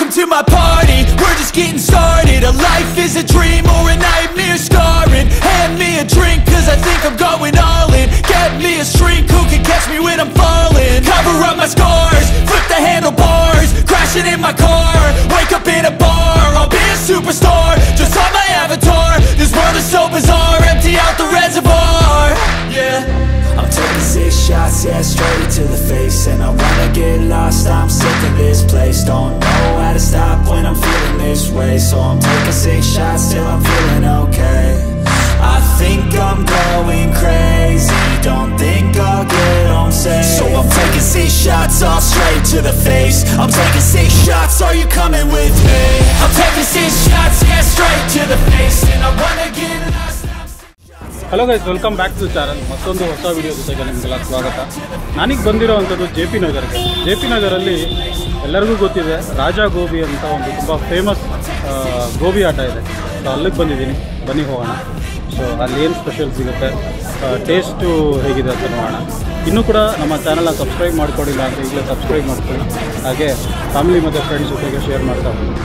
welcome to my party. We're just getting started. A life is a dream or a nightmare scarring. Hand me a drink cause I think I'm going all in. Get me a shrink who can catch me when I'm falling. Cover up my scars, flip the handlebars, crashing in my car, wake up in a bar. I'll be a superstar, just on my avatar. This world is so bizarre, empty out the reservoir. Yeah, I'm taking 6 shots, yeah, straight to the face. And I wanna get lost, I'm sick of this place. Don't know how to stop when I'm feeling this way. So I'm taking 6 shots till I'm feeling okay. I think I'm going crazy, don't think I'll get home safe. So I'm taking 6 shots, all straight to the face. I'm taking 6 shots, are you coming with me? I'm taking 6 shots, yeah, straight to the face. And I wanna get lost. Hello guys, welcome back to the channel. ಮತ್ತೊಂದು ಹೊಸ video ಜೊತೆಗೆ ನಿಮಗೆಲ್ಲ ಸ್ವಾಗತ. ನಾನೀಗ ಬಂದಿರೋವಂಥದ್ದು J P ನಗರಲ್ಲಿ ಎಲ್ಲರಿಗೂ ಗೊತ್ತಿದೆ ರಾಜಾ ಗೋಬಿ ಅಂತ ಒಂದು ತುಂಬ ಫೇಮಸ್ ಗೋಬಿ ಆಟ ಇದೆ. ಸೊ ಅಲ್ಲಿಗೆ ಬಂದಿದ್ದೀನಿ, ಬನ್ನಿ ಹೋಗೋಣ. ಸೊ ಅಲ್ಲೇನು ಸ್ಪೆಷಲ್ ಸಿಗುತ್ತೆ, ಟೇಸ್ಟು ಹೇಗಿದೆ ಅಂತ ನೋಡೋಣ. ಇನ್ನೂ ಕೂಡ ನಮ್ಮ ಚಾನಲ್ನ ಸಬ್ಸ್ಕ್ರೈಬ್ ಮಾಡ್ಕೊಂಡಿಲ್ಲ ಅಂತ ಈಗಲೇ ಸಬ್ಸ್ಕ್ರೈಬ್ ಮಾಡ್ಕೊಳ್ಳಿ, ಹಾಗೆ ಫ್ಯಾಮಿಲಿ ಮತ್ತು ಫ್ರೆಂಡ್ಸ್ ಜೊತೆಗೆ ಶೇರ್ ಮಾಡ್ತಾ ಹೋಗ್ತೀನಿ.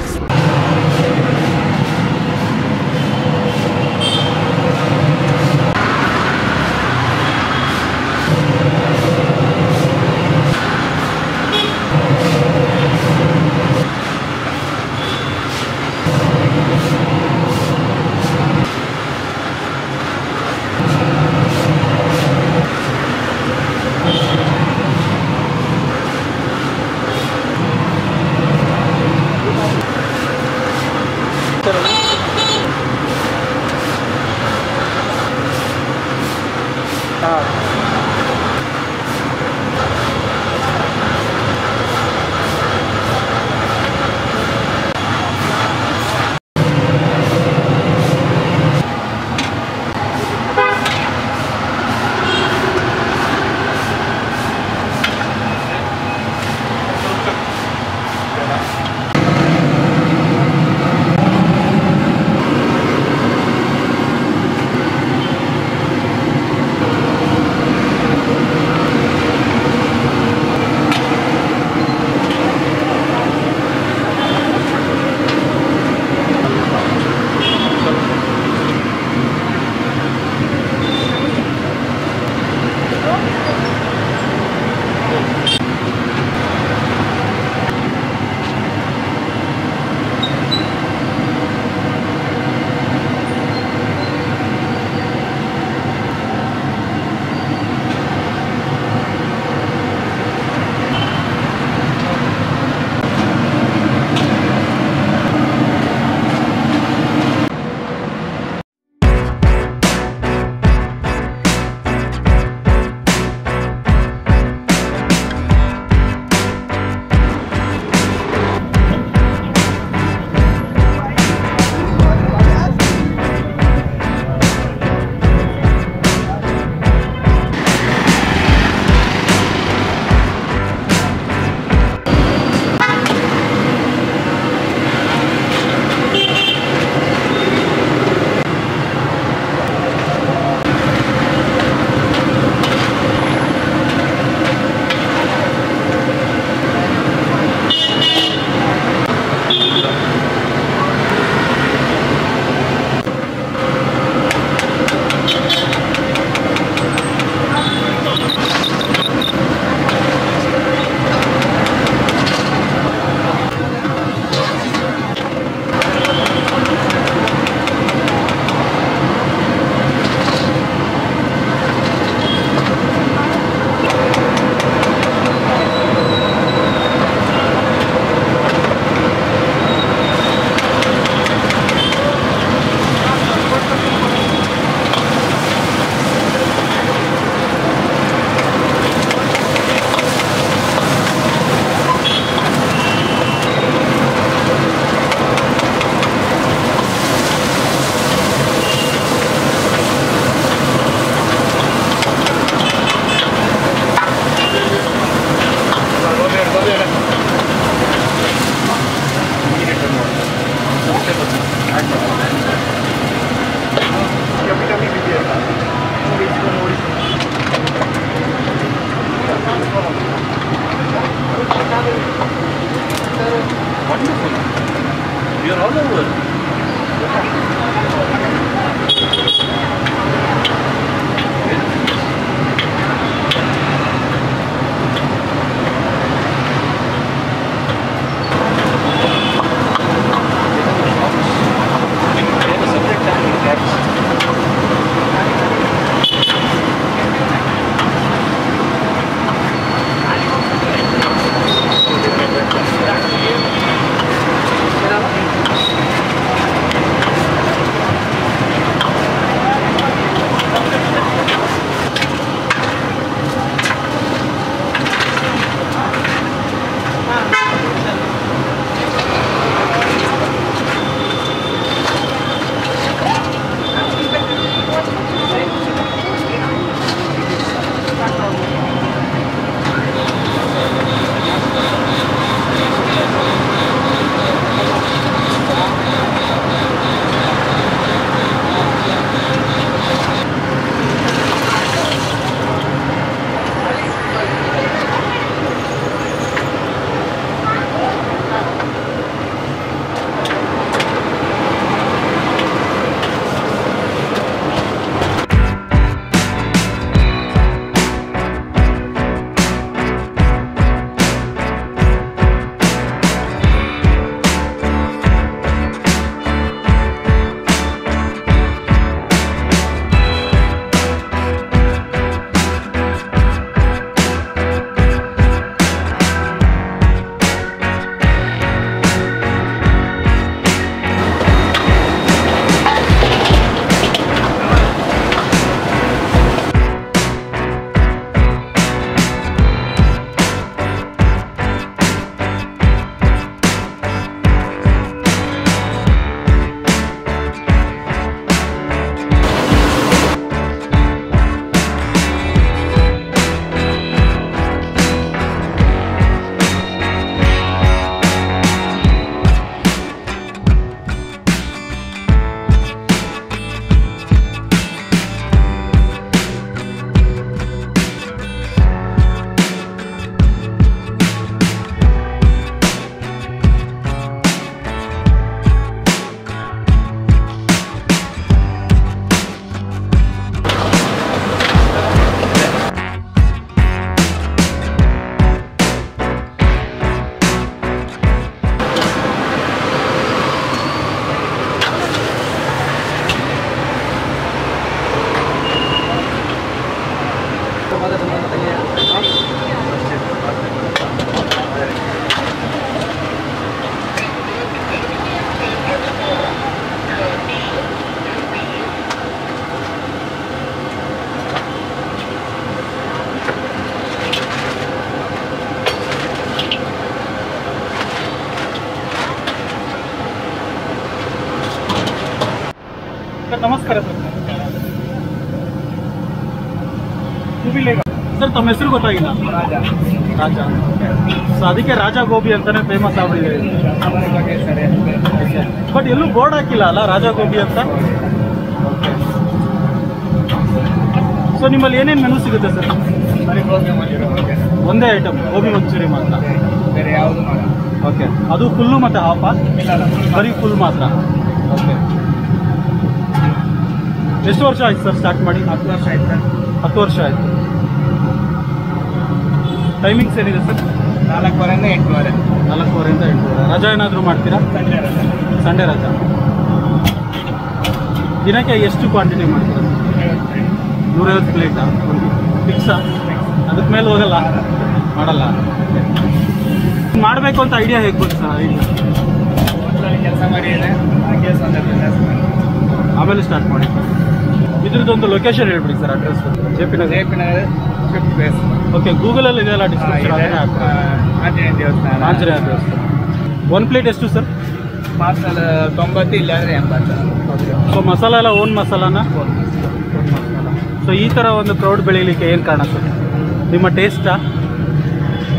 सर तम हेसरू गोत्तागिल्ल राजा सो अदक्के राजा गोबी अंताने फेमस आगिबिदे बट एल्लू बोर्ड हाकिल्ल अल्ल राजा गोबी अंत सो निम्मल्लि ಏನೇನು ಮೆನು ಸಿಗುತ್ತೆ ಸರ್ ಬರಿ ಗೋಬಿ ಮಂಚೂರಿ ಒಂದೇ ಐಟಮ್ ಗೋಬಿ ಮಂಚೂರಿ ಮಾತ್ರ ಬೇರೆ ಯಾವುದು ಮಾಡಲ್ಲ ಓಕೆ ಅದು ಫುಲ್ ಮತ್ತೆ ಹಾಫ್ ಇಲ್ಲ ಬರಿ ಫುಲ್ ಮಾತ್ರ ಓಕೆ ಎಷ್ಟು ವರ್ಷ ಆಯ್ತು ಸರ್ ಸ್ಟಾರ್ಟ್ ಮಾಡಿ 10 ವರ್ಷ ಆಯ್ತು ಸರ್ 10 ವರ್ಷ ಆಯ್ತು ಟೈಮಿಂಗ್ಸ್ ಏನಿದೆ ಸರ್ 4:15 to 8:15 4:15 to 8:15 ರಜಾ ಏನಾದರೂ ಮಾಡ್ತೀರಾ ಸಂಡೇ ರಜಾ ದಿನಕ್ಕೆ ಎಷ್ಟು ಕ್ವಾಂಟಿಟಿ ಮಾಡ್ತೀರಾ 150 ಪ್ಲೇಟ್ ಫಿಕ್ಸಾ ಅದಕ್ಕೆ ಮೇಲೆ ಹೋಗಲ್ಲ ಮಾಡಲ್ಲ ಮಾಡಬೇಕು ಅಂತ ಐಡಿಯಾ ಹೇಗೆ ಬಂತು ಸರ್ ಐಡಿಯಾ ಒಂದ್ಸಲ ಕೆಲಸ ಮಾಡಿದ್ರೆ ಹಾಗೆ ಸಂದರ್ಭದಲ್ಲಿ ಆಮೇಲೆ ಸ್ಟಾರ್ಟ್ ಮಾಡಿ ಇದರದೊಂದು ಲೊಕೇಶನ್ ಹೇಳ್ಬಿಡಿ sir address J P Nagar 5th place okay Google ಅಲ್ಲಿ ಇದೆಲ್ಲ ಡಿಸ್ಕ್ರಿಪ್ಷನ್ ಅಲ್ಲಿ ಆಂಜನೇಯ ದೇವಸ್ಥಾನ ಒನ್ ಪ್ಲೇಟ್ ಎಷ್ಟು ಸರ್ ಪಾರ್ಸಲ್ 90 ಇಲ್ಲ ಅಂದ್ರೆ 80 ಸೊ ಮಸಾಲಾ ಎಲ್ಲ ಓನ್ ಮಸಾಲಾನಾ ಸೊ ಈ ಥರ ಒಂದು ಕ್ರೌಡ್ ಬೆಳೀಲಿಕ್ಕೆ ಏನು ಕಾರಣ ಸರ್ ನಿಮ್ಮ ಟೇಸ್ಟಾ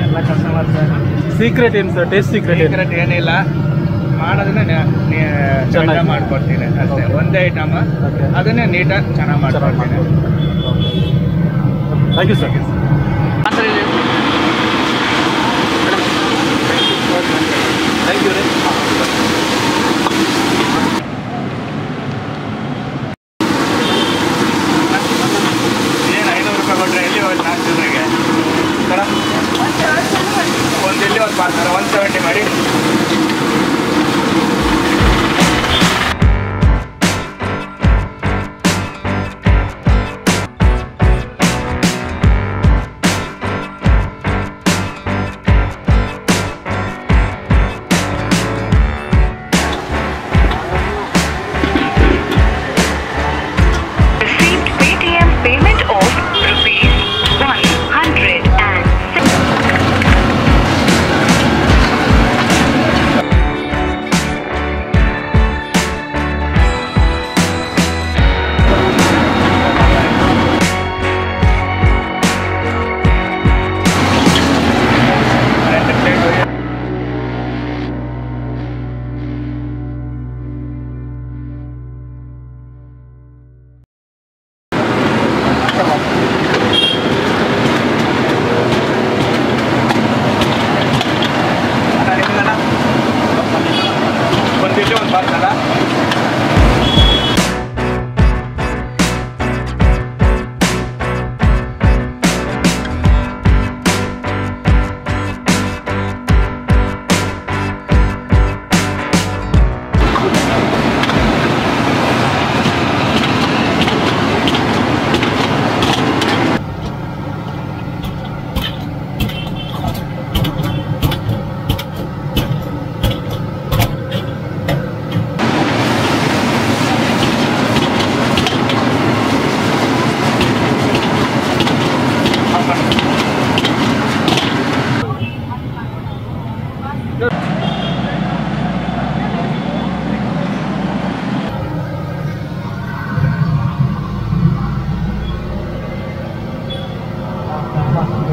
ಎಲ್ಲ ಕಸ್ಟಮರ್ ಸರ್ ಸೀಕ್ರೆಟ್ ಏನು ಸರ್ ಟೇಸ್ಟ್ ಸೀಕ್ರೆಟ್ ಏನಿಲ್ಲ ಮಾಡೋದನ್ನೇ ಚೆನ್ನಾಗಿ ಮಾಡ್ಕೊಡ್ತೀನಿ ಅಷ್ಟೇ ಒಂದೇ ಐಟಮ್ ಅದನ್ನೇ ನೀಟಾಗಿ ಚೆನ್ನಾಗಿ ಮಾಡ್ಕೊಡ್ತೀನಿ thank you sir thank you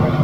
ರೀ